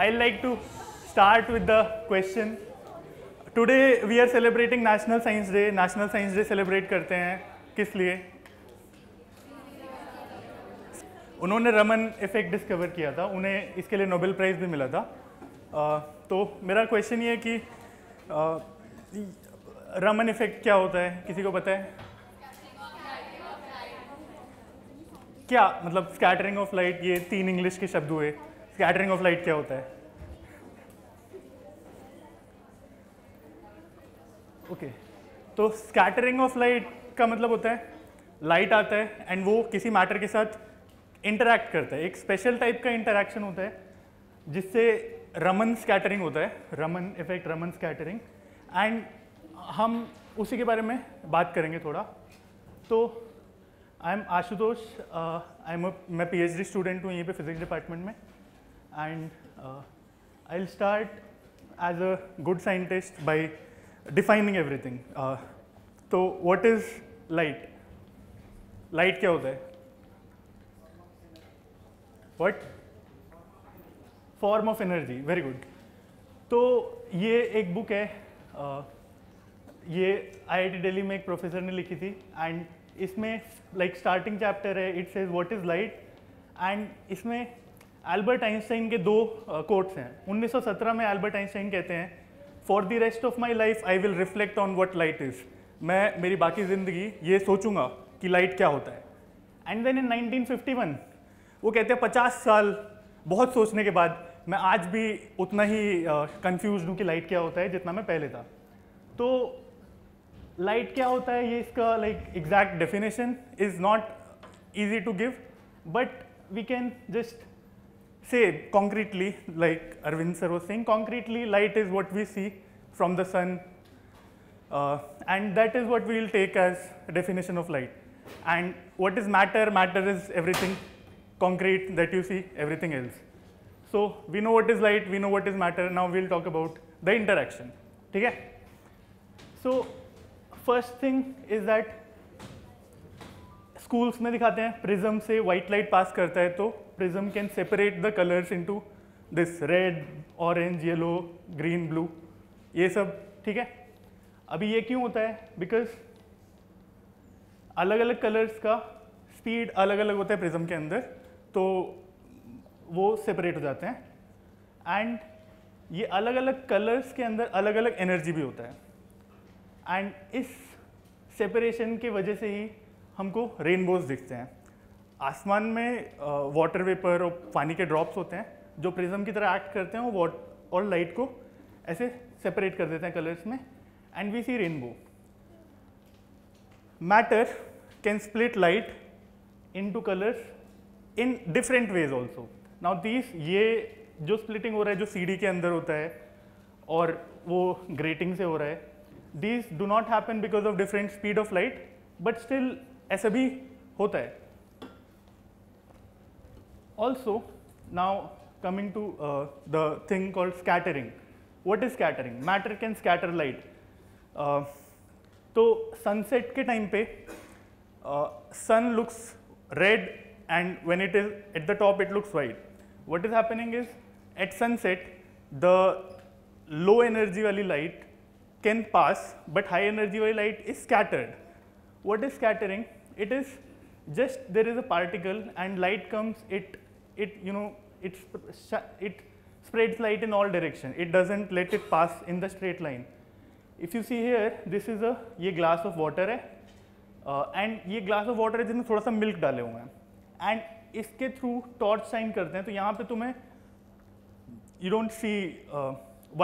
I'd like to start with the question. Today we are celebrating National Science Day. National Science Day celebrate करते हैं किस लिए? उन्होंने Raman effect discover किया था, उन्हें इसके लिए नोबेल प्राइज़ भी मिला था। तो मेरा क्वेश्चन ये है कि रमन इफेक्ट क्या होता है, किसी को पता है क्या? मतलब स्कैटरिंग ऑफ लाइट, ये 3 इंग्लिश के शब्द हुए। स्कैटरिंग ऑफ लाइट क्या होता है? ओके, तो स्कैटरिंग ऑफ लाइट का मतलब होता है लाइट आता है एंड वो किसी मैटर के साथ इंटरैक्ट करता है। एक स्पेशल टाइप का इंटरैक्शन होता है जिससे रमन स्कैटरिंग होता है, Raman effect, Raman scattering, and हम उसी के बारे में बात करेंगे थोड़ा। तो आई एम आशुतोष, मैं PhD स्टूडेंट हूँ यहीं पे फिजिक्स डिपार्टमेंट में, and I will start as a good scientist by defining everything. तो व्हाट इज़ लाइट? लाइट क्या होता है? What? Form of energy, very good. तो ये एक बुक है, ये IIT दिल्ली में एक प्रोफेसर ने लिखी थी, एंड इसमें लाइक स्टार्टिंग चैप्टर है, it says what is light, and इसमें एल्बर्ट आइंस्टाइन के 2 कोट्स हैं। 1917 में एल्बर्ट आइंस्टाइन कहते हैं, for the rest of my life I will reflect on what light is. मैं मेरी बाकी ज़िंदगी ये सोचूंगा कि लाइट क्या होता है। एंड देन इन 1951 वो कहते हैं 50 साल बहुत सोचने के बाद मैं आज भी उतना ही कंफ्यूज हूँ कि लाइट क्या होता है जितना मैं पहले था। तो लाइट क्या होता है, ये इसका like exact definition is not easy to give, but we can just say concretely, like Arvind sir was saying, concretely light is what we see from the sun, and that is what we will take as a definition of light. And what is matter? Matter is everything concrete that you see, everything else. So we know what is light, we know what is matter. Now we will talk about the interaction. Okay? So first thing is that schools में दिखाते हैं prism से white light pass करता है तो prism can separate the colours into this red, orange, yellow, green, blue, ये सब। ठीक है, अभी ये क्यों होता है? बिकॉज अलग अलग कलर्स का स्पीड अलग अलग होता है प्रिज्म के अंदर, तो वो सेपरेट हो जाते हैं। एंड ये अलग अलग कलर्स के अंदर अलग अलग एनर्जी भी होता है, एंड इस सेपरेशन की वजह से ही हमको रेनबोज दिखते हैं। आसमान में वाटर वेपर और पानी के ड्रॉप्स होते हैं जो प्रिज्म की तरह एक्ट करते हैं, वो और लाइट को ऐसे सेपरेट कर देते हैं कलर्स में, and we see rainbow. Matter can split light into colours in different ways also. Now this, ये जो स्प्लिटिंग हो रहा है जो सीडी के अंदर होता है और वो ग्रेटिंग से हो रहा है, this do not happen because of different speed of light, but still ऐसा भी होता है। Also now coming to the thing called scattering. What is scattering? Matter can scatter light. तो सनसेट के टाइम पे sun looks red and when it is at the top it looks white. What is happening is at sunset the low energy वाली light can pass, but high energy वाली light is scattered. What is scattering? It is just there is a particle and light comes, it you know, it spreads light in all direction, it doesn't let it pass in the straight line. If you see here, this is a ye glass of water hai, and ye glass of water hai jisme thoda sa milk dale hue hain, and iske through torch shine karte hain, to yahan pe tumhe you don't see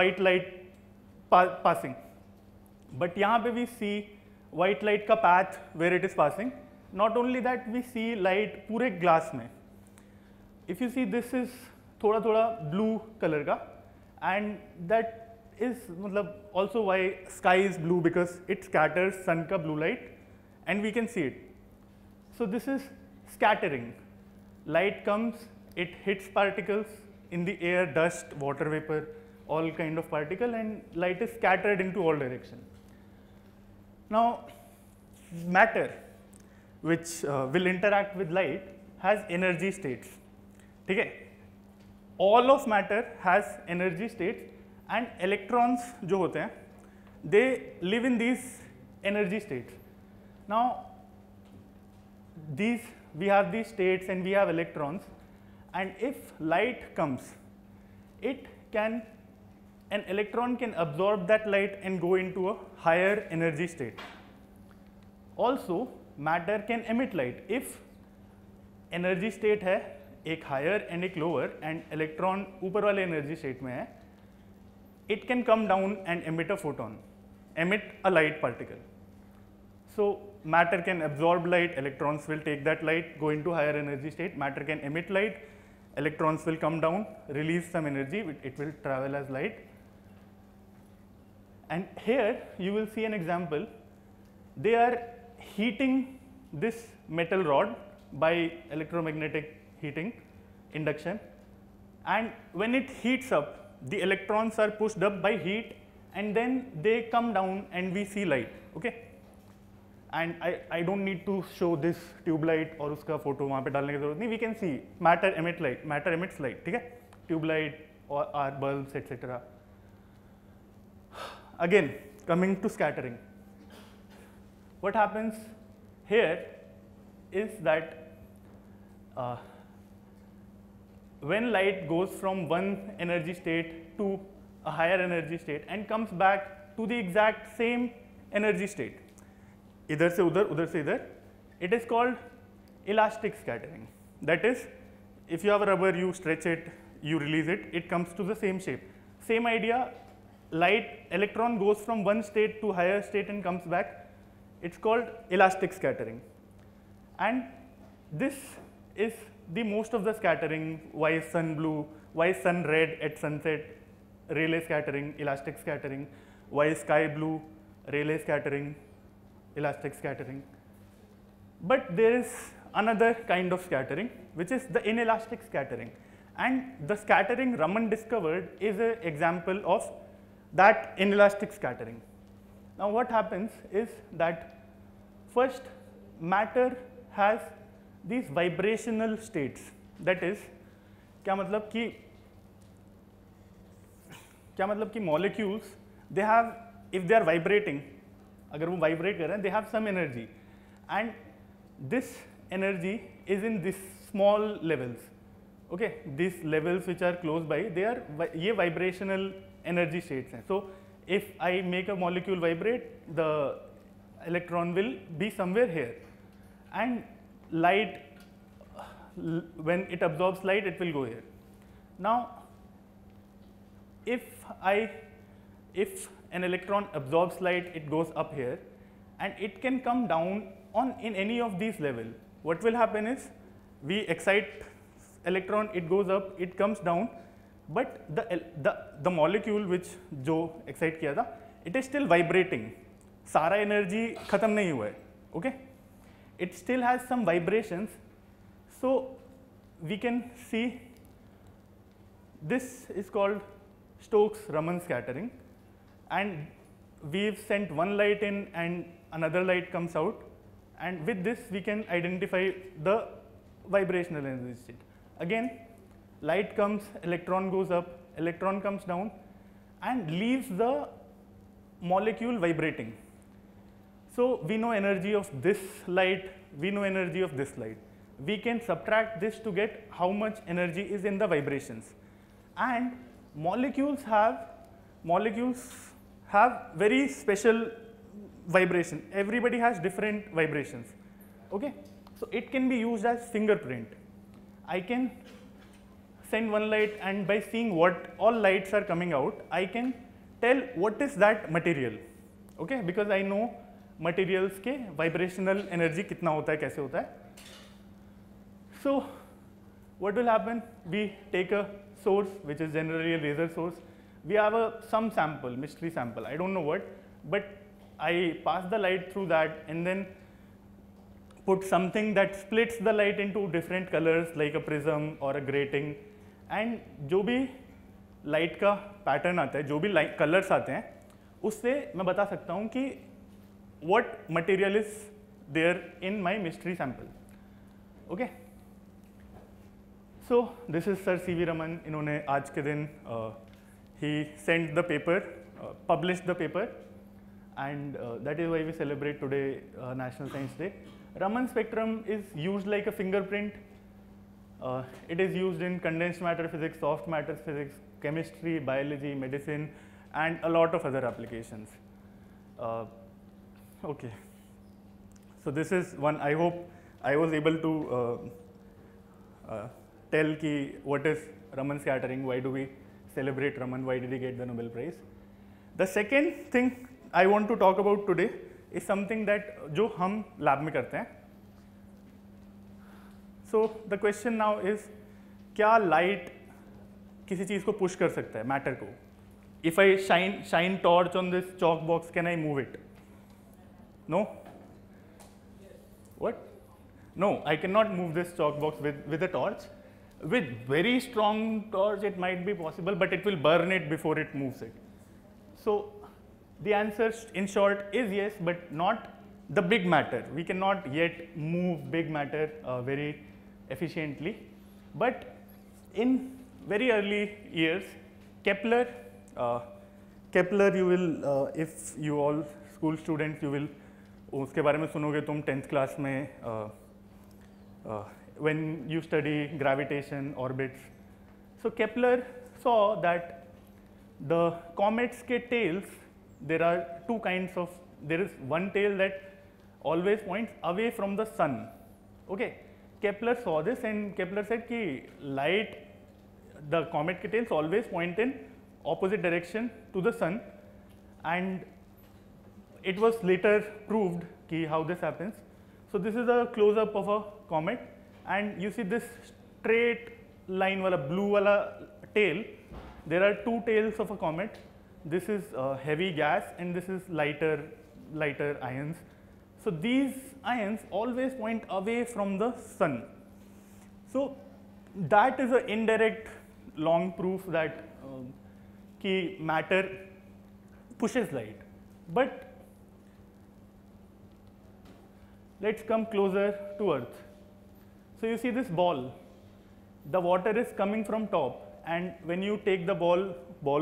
white light passing, but yahan pe we see white light ka path where it is passing. Not only that, we see light पूरे glass में. If you see, this is थोड़ा थोड़ा blue color का, and that is मतलब also why sky is blue, because it scatters sun का blue light and we can see it. So this is scattering. Light comes, it hits particles in the air, dust, water vapor, all kind of particle, and light is scattered into all direction. Now matter, which will interact with light, has energy states. ठीक है, all of matter has energy states and electrons जो होते हैं they live in these energy states. Now these we have these states and we have electrons, and if light comes, it can an electron can absorb that light and go into a higher energy state. Also matter can emit light. If energy state है एक higher and एक lower and electron ऊपर वाले energy state में है, it can come down and emit a photon, emit a light particle. So matter can absorb light, electrons will take that light, go into higher energy state. Matter can emit light, electrons will come down, release some energy, it will travel as light. And here you will see an example. They are heating this metal rod by electromagnetic heating, induction, and when it heats up, the electrons are pushed up by heat and then they come down and we see light. Okay? And I don't need to show this tube light और उसका photo वहाँ पे डालने की जरूरत नहीं. We can see matter emit light, matter emits light. ठीक है, tube light और our bulbs etc. Again coming to scattering. What happens here is that when light goes from one energy state to a higher energy state and comes back to the exact same energy state, इधर से उधर, उधर से इधर, it is called elastic scattering. That is, if you have a rubber, you stretch it, you release it, it comes to the same shape. Same idea, light, electron goes from one state to higher state and comes back. It's called elastic scattering. And this is the most of the scattering. Why is sun blue? Why is sun red at sunset? Rayleigh scattering, elastic scattering. Why is sky blue? Rayleigh scattering, elastic scattering. But there is another kind of scattering, which is the inelastic scattering, and the scattering Raman discovered is an example of that inelastic scattering. Now what happens is that first matter has these vibrational states. That is, क्या मतलब कि molecules, they have, if they are vibrating, अगर वो vibrate कर रहे हैं, they have some energy and this energy is in this small levels. Okay, these levels which are close by, they are, ये vibrational energy states हैं. So if I make a molecule vibrate, the electron will be somewhere here, and light, when it absorbs light, it will go here. Now if an electron absorbs light, it goes up here and it can come down on in any of these level. What will happen is, we excite electron, it goes up, it comes down, but the molecule which जो excite किया था, it is still vibrating. सारा energy खत्म नहीं हुआ है, okay? It still has some vibrations. So we can see this is called Stokes Raman scattering. And we've sent one light in and another light comes out, and with this we can identify the vibrational energy state. Again, light comes, electron goes up, electron comes down and leaves the molecule vibrating. So we know energy of this light, we know energy of this light. We can subtract this to get how much energy is in the vibrations. And molecules have very special vibration. Everybody has different vibrations. Okay, so it can be used as fingerprint. I can send one light, and by seeing what all lights are coming out, I can tell what is that material. Okay, because I know materials के vibrational energy कितना होता है, कैसे होता है. So what will happen? We take a source which is generally a laser source. We have some sample, mystery sample, I don't know what, but I pass the light through that and then put something that splits the light into different colors like a prism or a grating, and जो भी light का pattern आता है, जो भी light colors आते हैं, उससे मैं बता सकता हूँ कि what material is there in my mystery sample. Okay. So this is Sir C V Raman. इन्होंने आज के दिन he sent the paper, published the paper, and that is why we celebrate today National Science Day. Raman spectrum is used like a fingerprint. It is used in condensed matter physics, soft matter physics, chemistry, biology, medicine, and a lot of other applications. Okay. So this is one. I hope I was able to tell ki what is Raman scattering, why do we celebrate Raman, why did he get the Nobel Prize. The second thing I want to talk about today is something that जो हम lab में करते हैं. So the question now is क्या light किसी चीज़ को push कर सकता है, matter को? If I shine torch on this chalk box, can I move it? No. What? No, I cannot move this chalk box with a torch. With very strong torch, it might be possible, but it will burn it before it moves it. So the answer, in short, is yes, but not the big matter. We cannot yet move big matter very efficiently. But in very early years, Kepler, you will, if you all school students, you will, उसके बारे में सुनोगे तुम 10th class में, when you study gravitation, orbits. So Kepler saw that the comets' tails, there are two kinds of, there is one tail that always points away from the sun. Okay, Kepler saw this and Kepler said ki light, the comet ke tails always point in opposite direction to the sun, and it was later proved ki how this happens. So this is a close up of a comet, and you see this straight line wala blue wala tail. There are two tails of a comet. This is heavy gas and this is lighter ions. So these ions always point away from the sun. So that is an indirect long proof that ki matter pushes light. But let's come closer to Earth. So you see this ball. The water is coming from top, and when you take the ball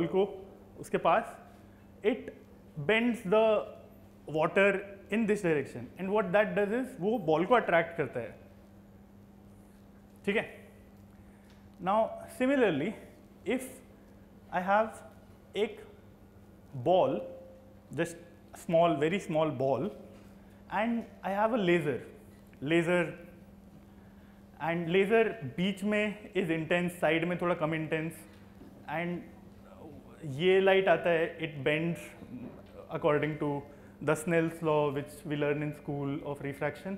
ko उसके पास, it bends the water in this direction, and what that does is वो ball को attract करता है, ठीक है? Now similarly, if I have एक ball, just small, very small ball, and I have a laser, and laser बीच में is intense, side में थोड़ा कम intense, and ये लाइट आता है, it bends according to the Snell's law which we learn in school of refraction.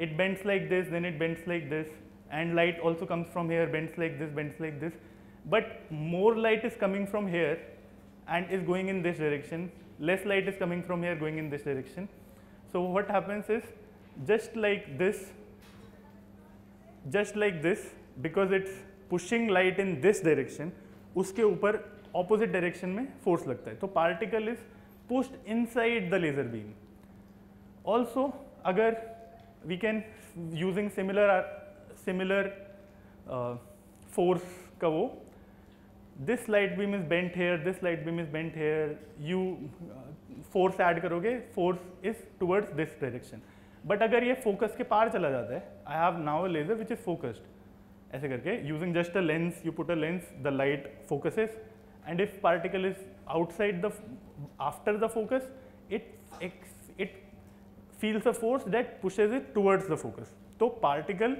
It bends like this, then it bends like this, and light also comes from here, bends like this, but more light is coming from here and is going in this direction, less light is coming from here going in this direction. So what happens is just like this because it's pushing light in this direction, उसके ऊपर opposite direction में force लगता है, तो particle is pushed inside the laser beam. Also अगर we can using similar force का वो, this light beam is bent here, this light beam is bent here, you force add करोगे, force is towards this direction. But अगर ये focus के पार चला जाता है, I have now a laser which is focused, ऐसे करके using just a lens, you put a lens, the light focuses. And if particle is outside the after the focus, it feels a force that pushes it towards the focus. तो particle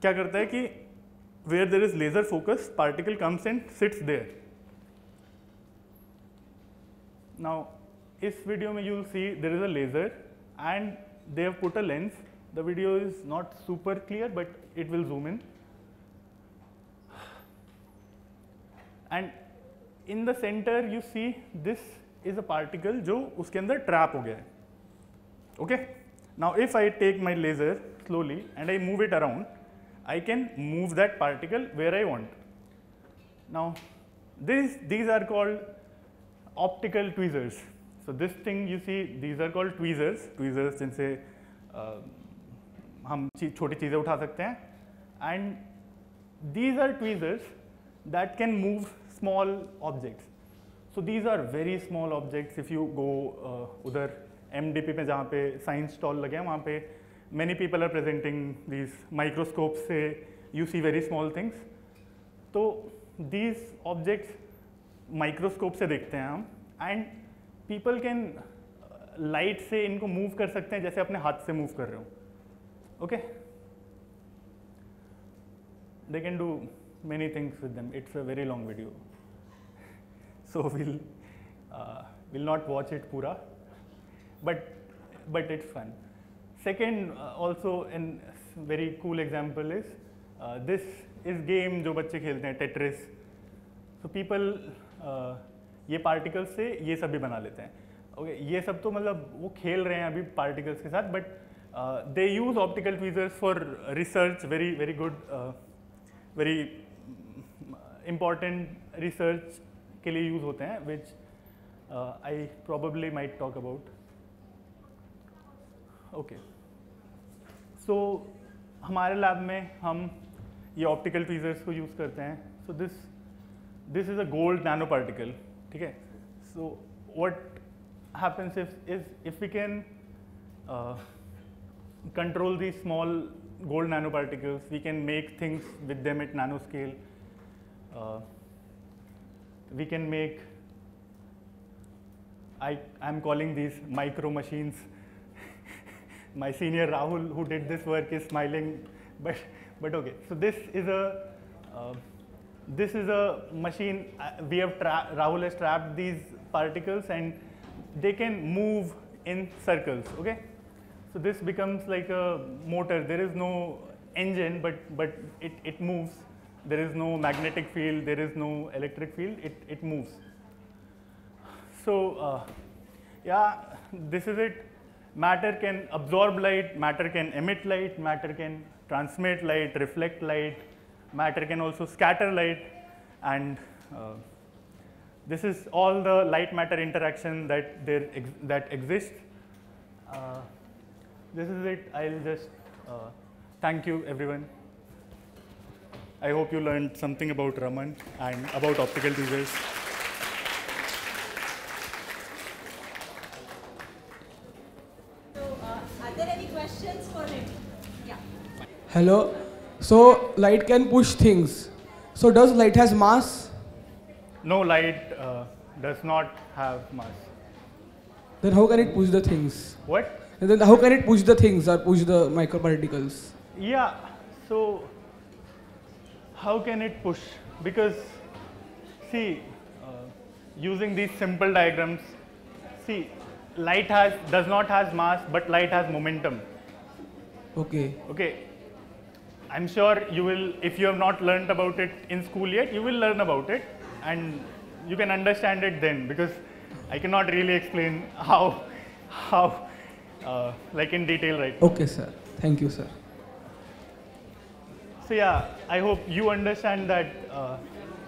क्या करता है कि where there is laser focus, particle comes and sits there. Now इस video में you'll see there is a laser and they have put a lens. The video is not super clear, but it will zoom in. And in the center you see this is a particle जो उसके अंदर trap हो गया है. Okay? Now if I take my laser slowly and I move it around, I can move that particle where I want. Now these are called optical tweezers. So this thing you see, these are called tweezers. Tweezers जिनसे हम छोटी चीज़ें उठा सकते हैं. And These are tweezers that can move small objects. So these are very small objects. If you go उधर MDP में जहाँ पे science stall लगे हैं वहाँ पे many people are presenting these microscopes से you see very small things. तो these objects microscope से देखते हैं हम and people can light से इनको move कर सकते हैं जैसे अपने हाथ से move कर रहे हो. Okay? They can do many things with them. It's a very long video. So we'll not watch it pura, but it's fun. Second, also a very cool example is this is game जो बच्चे खेलते हैं Tetris. So people ये particles से ये सब भी बना लेते हैं. Okay, ये सब तो मतलब वो खेल रहे हैं अभी particles के साथ, but they use optical tweezers for research. Very good, very important research के लिए यूज होते हैं which I probably might talk about. Okay, so हमारे लैब में हम ये ऑप्टिकल ट्वीजर्स को यूज करते हैं. So this is a gold nanoparticle, ठीक है. So what happens if we can control these small gold nanoparticles, we can make things with them at nanoscale. We can make, I'm calling these micro machines. My senior Rahul, who did this work, is smiling, but okay. So this is a machine. We have Rahul has trapped these particles, and they can move in circles. Okay. So this becomes like a motor. There is no engine, but it moves. There is no magnetic field, there is no electric field, it moves. So yeah, this is it. Matter can absorb light, matter can emit light, matter can transmit light, reflect light, matter can also scatter light, and this is all the light matter interaction that exists. This is it. I'll just thank you everyone. I hope you learned something about Raman and about optical tweezers. So, are there any questions for him? Yeah. Hello. So, light can push things. So, does light has mass? No, light does not have mass. Then how can it push the things? What? And then how can it push the things or push the microparticles? Yeah. So. How can it push? Because see, using these simple diagrams, see, light does not have mass, but light has momentum. Okay. Okay. I'm sure you will, if you have not learned about it in school yet, you will learn about it, and you can understand it then. Because I cannot really explain how like in detail right now. Okay, sir. Thank you, sir. So yeah, I hope you understand that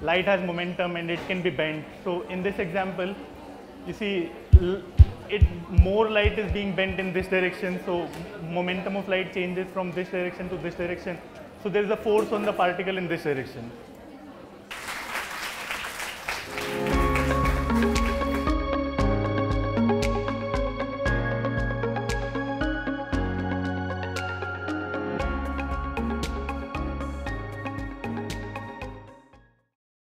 light has momentum and it can be bent. So in this example, you see, more light is being bent in this direction. So momentum of light changes from this direction to this direction. So there is a force on the particle in this direction.